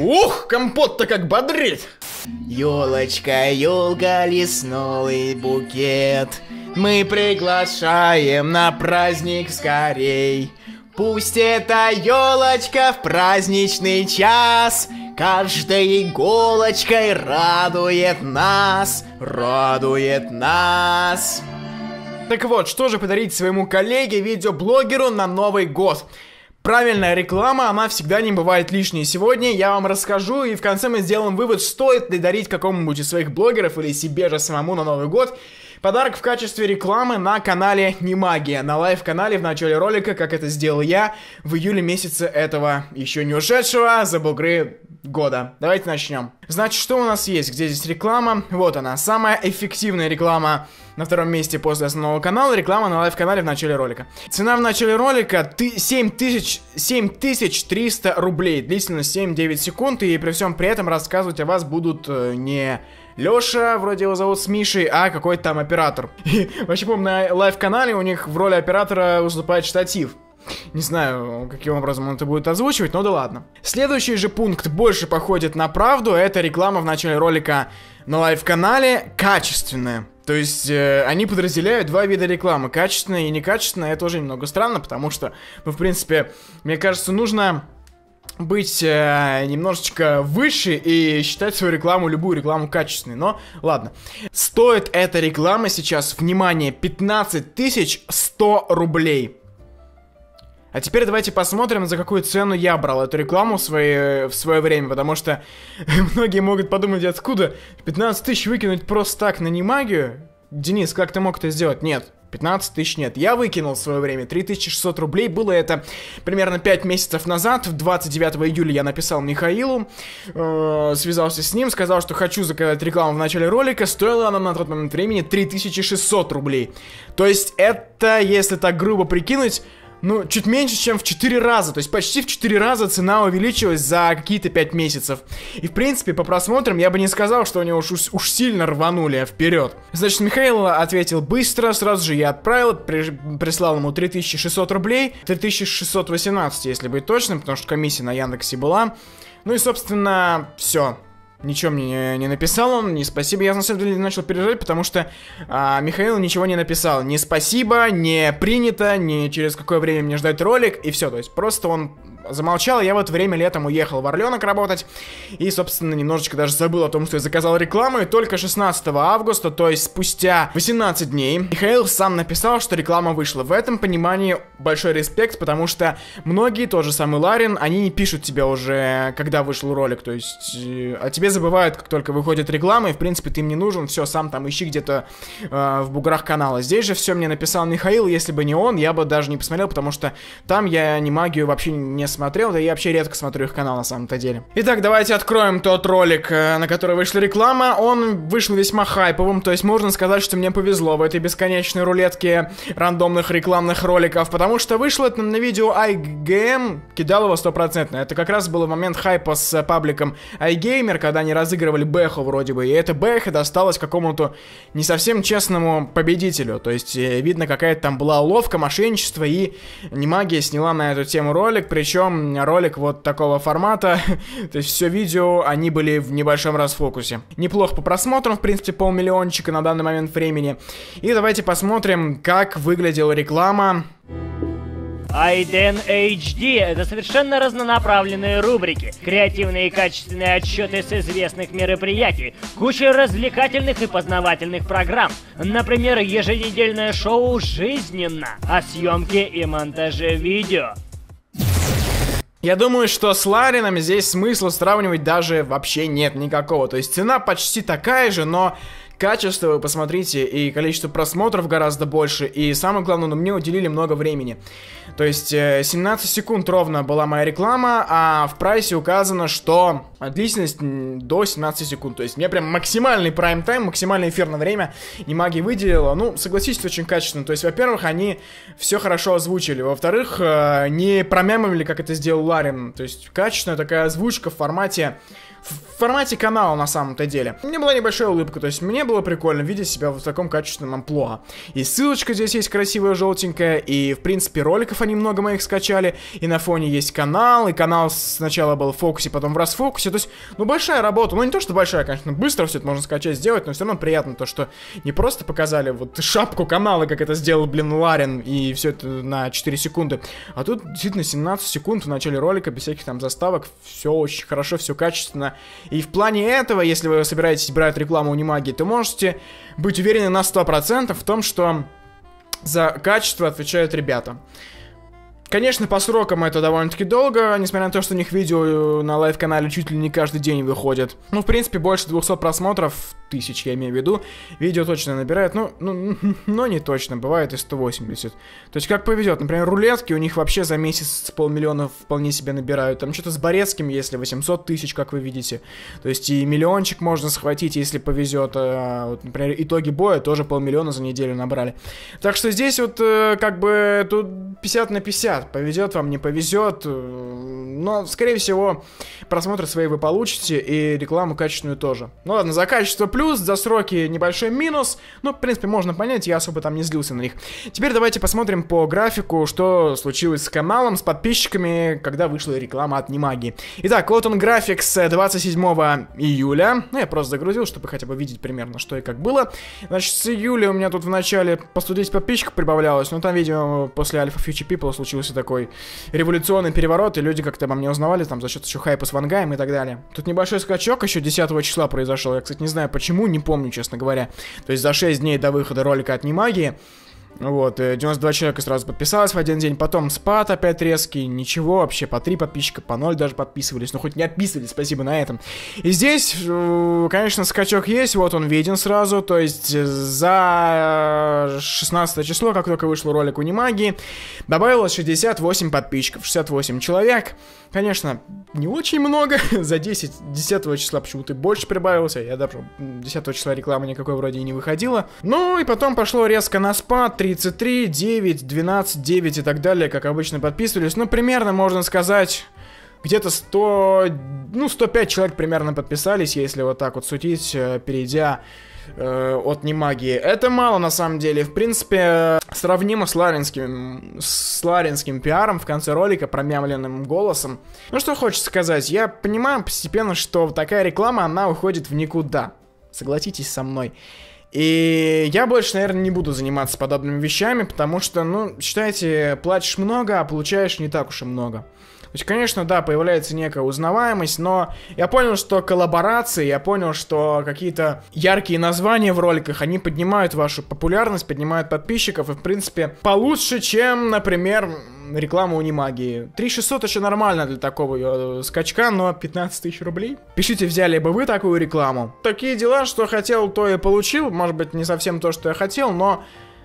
Ух, компот-то как бодрит! Ёлочка, ёлка, лесной букет, мы приглашаем на праздник скорей. Пусть эта ёлочка в праздничный час каждой иголочкой радует нас, радует нас. Так вот, что же подарить своему коллеге-видеоблогеру на Новый год? Правильная реклама, она всегда не бывает лишней. Сегодня я вам расскажу, и в конце мы сделаем вывод, стоит ли дарить какому-нибудь из своих блогеров или себе же самому на Новый год подарок в качестве рекламы на канале Немагия, на лайв-канале в начале ролика, как это сделал я в июле месяце этого еще не ушедшего за бугры года. Давайте начнем. Значит, что у нас есть? Где здесь реклама? Вот она, самая эффективная реклама на втором месте после основного канала, реклама на лайв-канале в начале ролика. Цена в начале ролика 7300 рублей, длительность 7-9 секунд, и при всем при этом рассказывать о вас будут не Лёша, вроде его зовут, с Мишей, а какой-то там оператор. И вообще, помню, на лайв-канале у них в роли оператора выступает штатив. Не знаю, каким образом он это будет озвучивать, но да ладно. Следующий же пункт больше походит на правду. Это реклама в начале ролика на лайв-канале качественная. То есть они подразделяют два вида рекламы. Качественная и некачественная. Это уже немного странно, потому что, ну, в принципе, мне кажется, нужно быть немножечко выше и считать свою рекламу, любую рекламу, качественной. Но ладно. Стоит эта реклама сейчас, внимание, 15100 рублей. А теперь давайте посмотрим, за какую цену я брал эту рекламу в свое время, потому что многие могут подумать, откуда 15 тысяч выкинуть просто так на Немагию? Денис, как ты мог это сделать? Нет, 15 тысяч нет. Я выкинул в свое время 3600 рублей, было это примерно 5 месяцев назад, 29 июля я написал Михаилу, связался с ним, сказал, что хочу заказать рекламу в начале ролика, стоила она на тот момент времени 3600 рублей. То есть это, если так грубо прикинуть, ну, чуть меньше, чем в 4 раза, то есть почти в 4 раза цена увеличилась за какие-то 5 месяцев. И, в принципе, по просмотрам я бы не сказал, что они уж сильно рванули вперед. Значит, Михаил ответил быстро, сразу же я отправил, прислал ему 3600 рублей, 3618, если быть точным, потому что комиссия на Яндексе была. Ну и, собственно, все. Ничего мне не написал он, не спасибо. Я на самом деле начал переживать, потому что Михаил ничего не написал. Ни спасибо, не принято, ни через какое время мне ждать ролик, и все. То есть просто он замолчал, я в это время летом уехал в Орленок работать. И, собственно, немножечко даже забыл о том, что я заказал рекламу. И только 16 августа, то есть спустя 18 дней, Михаил сам написал, что реклама вышла. В этом понимании большой респект, потому что многие, тот же самый Ларин, они не пишут тебе уже, когда вышел ролик. То есть о тебе забывают, как только выходит реклама. И, в принципе, ты им не нужен. Все, сам там ищи где-то в буграх канала. Здесь же все мне написал Михаил. Если бы не он, я бы даже не посмотрел, потому что там я Немагию вообще не смотрел, да я вообще редко смотрю их канал на самом-то деле. Итак, давайте откроем тот ролик, на который вышла реклама. Он вышел весьма хайповым, то есть можно сказать, что мне повезло в этой бесконечной рулетке рандомных рекламных роликов, потому что вышло это на видео iGame, кидал его стопроцентно. Это как раз был момент хайпа с пабликом iGamer, когда они разыгрывали Бэху вроде бы, и это Бэха досталось какому-то не совсем честному победителю, то есть видно, какая-то там была уловка, мошенничество, и Немагия сняла на эту тему ролик, причем ролик вот такого формата, то есть все видео, они были в небольшом расфокусе. Неплохо по просмотрам, в принципе, 500 000 на данный момент времени. И давайте посмотрим, как выглядела реклама. IDEN HD – это совершенно разнонаправленные рубрики, креативные и качественные отчеты с известных мероприятий, куча развлекательных и познавательных программ, например, еженедельное шоу «Жизненно» о съемке и монтаже видео. Я думаю, что с Ларином здесь смысла сравнивать даже вообще нет никакого. То есть цена почти такая же, но качество, вы посмотрите, и количество просмотров гораздо больше. И самое главное, ну, мне уделили много времени. То есть 17 секунд ровно была моя реклама, а в прайсе указано, что длительность до 17 секунд. То есть мне прям максимальный прайм-тайм, максимальное эфирное время Немагия выделила. Ну, согласитесь, очень качественно. То есть, во-первых, они все хорошо озвучили. Во-вторых, не промямили, как это сделал Ларин. То есть качественная такая озвучка в формате канала на самом-то деле. У меня была небольшая улыбка, то есть мне было было прикольно видеть себя в таком качественном амплуа. И ссылочка здесь есть красивая, желтенькая, и, в принципе, роликов они много моих скачали, и на фоне есть канал, и канал сначала был в фокусе, потом в расфокусе, то есть, ну, большая работа, ну, не то, что большая, конечно, быстро все это можно скачать, сделать, но все равно приятно то, что не просто показали вот шапку канала, как это сделал, блин, Ларин, и все это на 4 секунды, а тут, действительно, 17 секунд в начале ролика, без всяких там заставок, все очень хорошо, все качественно, и в плане этого, если вы собираетесь брать рекламу у Немагии, то можете быть уверены на 100% в том, что за качество отвечают ребята. Конечно, по срокам это довольно-таки долго, несмотря на то, что у них видео на лайв-канале чуть ли не каждый день выходит. Ну, в принципе, больше 200 просмотров, тысяч, я имею в виду, видео точно набирает, но не точно, бывает и 180. То есть, как повезет, например, рулетки у них вообще за месяц 500 000 вполне себе набирают, там что-то с Борецким, если 800 000, как вы видите. То есть, и 1 000 000 можно схватить, если повезет, вот, например, итоги боя тоже 500 000 за неделю набрали. Так что здесь вот, как бы, тут 50 на 50. Повезет вам, не повезет, но, скорее всего, просмотры свои вы получите и рекламу качественную тоже. Ну ладно, за качество плюс, за сроки небольшой минус, но, в принципе, можно понять, я особо там не злился на них. Теперь давайте посмотрим по графику, что случилось с каналом, с подписчиками, когда вышла реклама от Немагии. Итак, вот он график с 27 июля, ну я просто загрузил, чтобы хотя бы видеть примерно, что и как было. Значит, с июля у меня тут в начале по 110 подписчиков прибавлялось, но там, видимо, после Alpha Future People случилось такой революционный переворот, и люди как-то обо мне узнавали, там, за счет еще хайпа с Вангаем и так далее. Тут небольшой скачок еще 10 числа произошел, я, кстати, не знаю почему, не помню, честно говоря. То есть за 6 дней до выхода ролика от Немагии, вот, 92 человека сразу подписалось в один день, потом спад опять резкий, ничего, вообще по 3 подписчика, по 0 даже подписывались, ну хоть не отписывались, спасибо на этом. И здесь, конечно, скачок есть, вот он виден сразу, то есть за 16 число, как только вышел ролик у Немагии, добавилось 68 подписчиков, 68 человек, конечно, не очень много, за 10 числа почему-то больше прибавился, я даже 10 числа рекламы никакой вроде и не выходила, ну и потом пошло резко на спад, 33, 9, 12, 9 и так далее, как обычно подписывались. Ну, примерно, можно сказать, где-то 100, ну, 105 человек примерно подписались, если вот так вот судить, перейдя от Немагии. Это мало, на самом деле. В принципе, сравнимо с ларинским пиаром в конце ролика, промямленным голосом. Ну, что хочется сказать. Я понимаю постепенно, что такая реклама, она уходит в никуда. Согласитесь со мной. И я больше, наверное, не буду заниматься подобными вещами, потому что, ну, считайте, платишь много, а получаешь не так уж и много. То есть, конечно, да, появляется некая узнаваемость, но я понял, что коллаборации, я понял, что какие-то яркие названия в роликах, они поднимают вашу популярность, поднимают подписчиков, и, в принципе, получше, чем, например, реклама у Немагии. 3600 еще нормально для такого скачка, но 15 000 рублей? Пишите, взяли бы вы такую рекламу. Такие дела, что хотел, то и получил, может быть, не совсем то, что я хотел, но...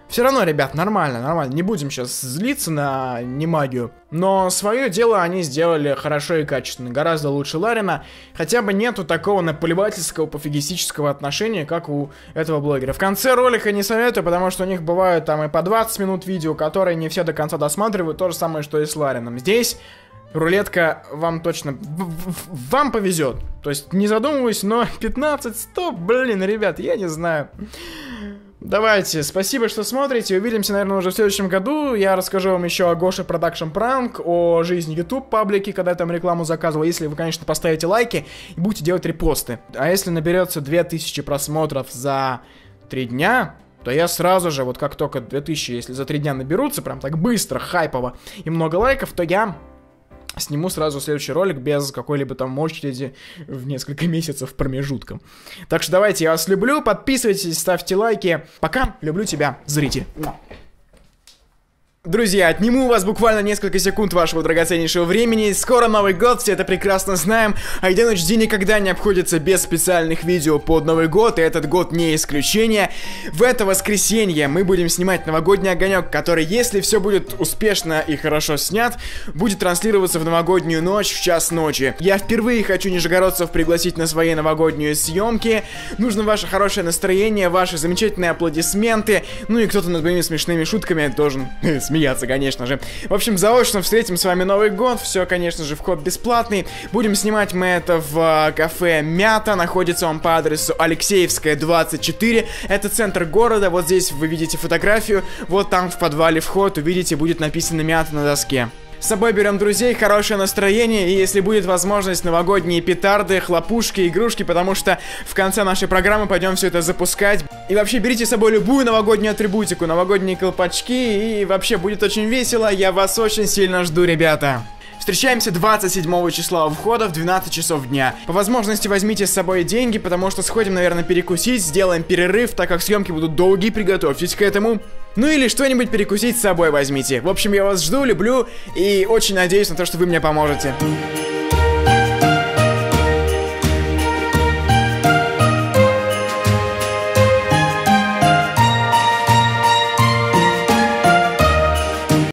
Все равно, ребят, нормально, нормально. Не будем сейчас злиться на Немагию. Но свое дело они сделали хорошо и качественно. Гораздо лучше Ларина. Хотя бы нету такого наплевательского, пофигистического отношения, как у этого блогера. В конце ролика не советую, потому что у них бывают там и по 20 минут видео, которые не все до конца досматривают. То же самое, что и с Ларином. Здесь... Рулетка вам точно... Вам повезет. То есть, не задумываюсь, но 15-100, блин, ребят, я не знаю. Давайте, спасибо, что смотрите. Увидимся, наверное, уже в следующем году. Я расскажу вам еще о Гоше Продакшн Пранк, о жизни YouTube паблики, когда я там рекламу заказывал. Если вы, конечно, поставите лайки и будете делать репосты. А если наберется 2000 просмотров за 3 дня... то я сразу же, вот как только 2000, если за 3 дня наберутся, прям так быстро, хайпово и много лайков, то я... сниму сразу следующий ролик без какой-либо там очереди в несколько месяцев промежутком. Так что давайте, я вас люблю, подписывайтесь, ставьте лайки. Пока, люблю тебя, зритель. Друзья, отниму у вас буквально несколько секунд вашего драгоценнейшего времени. Скоро Новый год, все это прекрасно знаем. IDEN HD никогда не обходится без специальных видео под Новый год, и этот год не исключение. В это воскресенье мы будем снимать новогодний огонек, который, если все будет успешно и хорошо снят, будет транслироваться в новогоднюю ночь в 1:00 ночи. Я впервые хочу нижегородцев пригласить на свои новогодние съемки. Нужно ваше хорошее настроение, ваши замечательные аплодисменты. Ну и кто-то над моими смешными шутками должен смеяться. смеяться, конечно же. В общем, заочно встретим с вами Новый год. Все, конечно же, вход бесплатный. Будем снимать мы это в кафе Мята. Находится он по адресу Алексеевская, 24. Это центр города. Вот здесь вы видите фотографию. Вот там в подвале вход. Увидите, будет написано Мята на доске. С собой берем друзей, хорошее настроение, и если будет возможность, новогодние петарды, хлопушки, игрушки, потому что в конце нашей программы пойдем все это запускать. И вообще берите с собой любую новогоднюю атрибутику, новогодние колпачки, и вообще будет очень весело, я вас очень сильно жду, ребята. Встречаемся 27 числа у входа в 12 часов дня. По возможности возьмите с собой деньги, потому что сходим, наверное, перекусить, сделаем перерыв, так как съемки будут долгие, приготовьтесь к этому. Ну или что-нибудь перекусить с собой возьмите. В общем, я вас жду, люблю и очень надеюсь на то, что вы мне поможете.